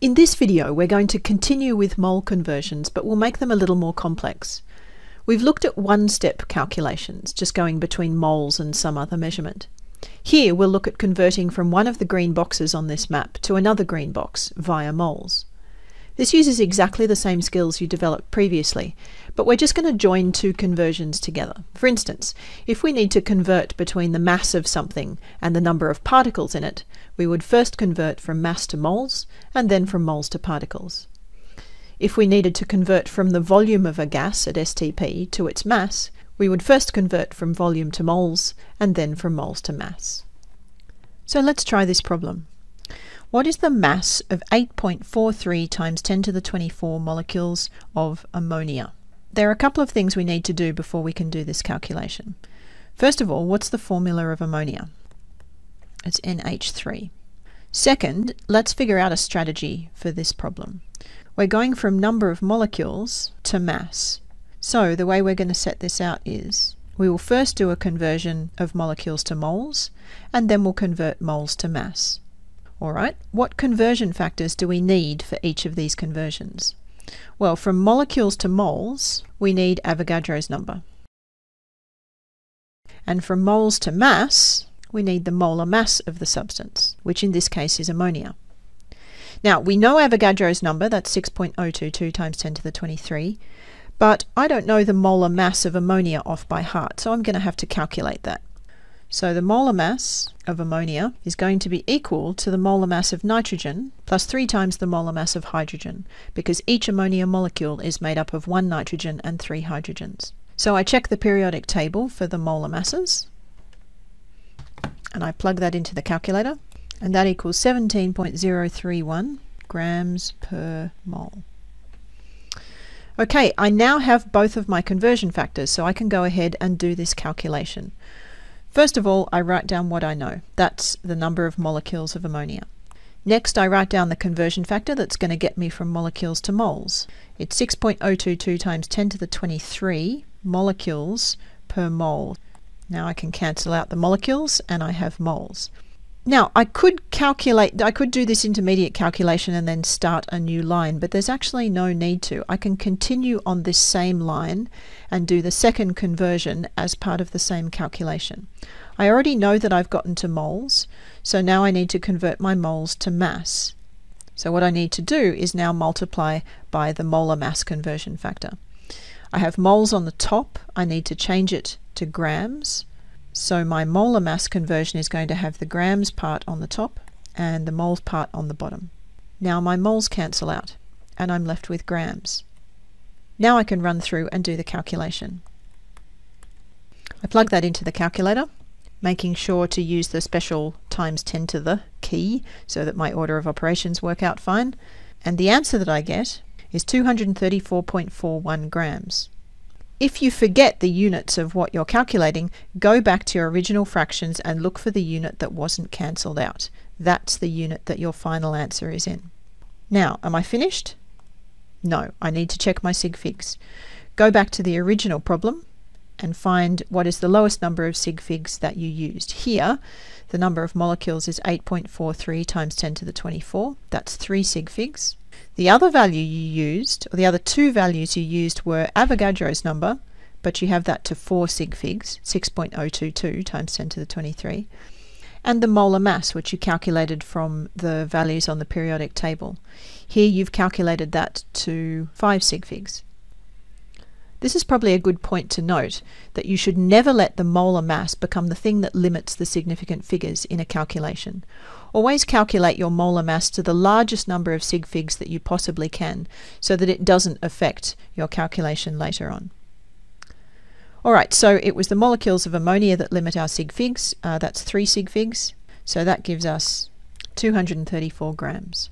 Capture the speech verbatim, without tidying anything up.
In this video, we're going to continue with mole conversions, but we'll make them a little more complex. We've looked at one-step calculations, just going between moles and some other measurement. Here, we'll look at converting from one of the green boxes on this map to another green box via moles. This uses exactly the same skills you developed previously, but we're just going to join two conversions together. For instance, if we need to convert between the mass of something and the number of particles in it, we would first convert from mass to moles, and then from moles to particles. If we needed to convert from the volume of a gas at S T P to its mass, we would first convert from volume to moles, and then from moles to mass. So let's try this problem. What is the mass of eight point four three times ten to the twenty-four molecules of ammonia? There are a couple of things we need to do before we can do this calculation. First of all, what's the formula of ammonia? It's N H three. Second, let's figure out a strategy for this problem. We're going from number of molecules to mass. So the way we're going to set this out is, we will first do a conversion of molecules to moles, and then we'll convert moles to mass. Alright, what conversion factors do we need for each of these conversions? Well, from molecules to moles, we need Avogadro's number. And from moles to mass, we need the molar mass of the substance, which in this case is ammonia. Now, we know Avogadro's number, that's six point zero two two times ten to the twenty-three, but I don't know the molar mass of ammonia off by heart, so I'm going to have to calculate that. So the molar mass of ammonia is going to be equal to the molar mass of nitrogen plus three times the molar mass of hydrogen, because each ammonia molecule is made up of one nitrogen and three hydrogens. So I check the periodic table for the molar masses, and I plug that into the calculator, and that equals seventeen point zero three one grams per mole. Okay, I now have both of my conversion factors, so I can go ahead and do this calculation. First of all, I write down what I know. That's the number of molecules of ammonia. Next, I write down the conversion factor that's going to get me from molecules to moles. It's six point zero two two times ten to the twenty-three molecules per mole. Now I can cancel out the molecules and I have moles. Now I could calculate, I could do this intermediate calculation and then start a new line, but there's actually no need to. I can continue on this same line and do the second conversion as part of the same calculation. I already know that I've gotten to moles, so now I need to convert my moles to mass. So what I need to do is now multiply by the molar mass conversion factor. I have moles on the top, I need to change it to grams, so my molar mass conversion is going to have the grams part on the top and the moles part on the bottom. Now my moles cancel out and I'm left with grams. Now I can run through and do the calculation. I plug that into the calculator, making sure to use the special times ten to the key so that my order of operations work out fine, and the answer that I get is two hundred thirty-four point four one grams. If you forget the units of what you're calculating, go back to your original fractions and look for the unit that wasn't cancelled out. That's the unit that your final answer is in. Now, am I finished? No, I need to check my sig figs. Go back to the original problem and find what is the lowest number of sig figs that you used. Here, the number of molecules is eight point four three times ten to the twenty-four. That's three sig figs. The other value you used, or the other two values you used, were Avogadro's number, but you have that to four sig figs, six point zero two two times ten to the twenty-three, and the molar mass, which you calculated from the values on the periodic table. Here you've calculated that to five sig figs. This is probably a good point to note, that you should never let the molar mass become the thing that limits the significant figures in a calculation. Always calculate your molar mass to the largest number of sig figs that you possibly can, so that it doesn't affect your calculation later on. Alright, so it was the molecules of ammonia that limit our sig figs, uh, that's three sig figs, so that gives us two hundred thirty-four grams.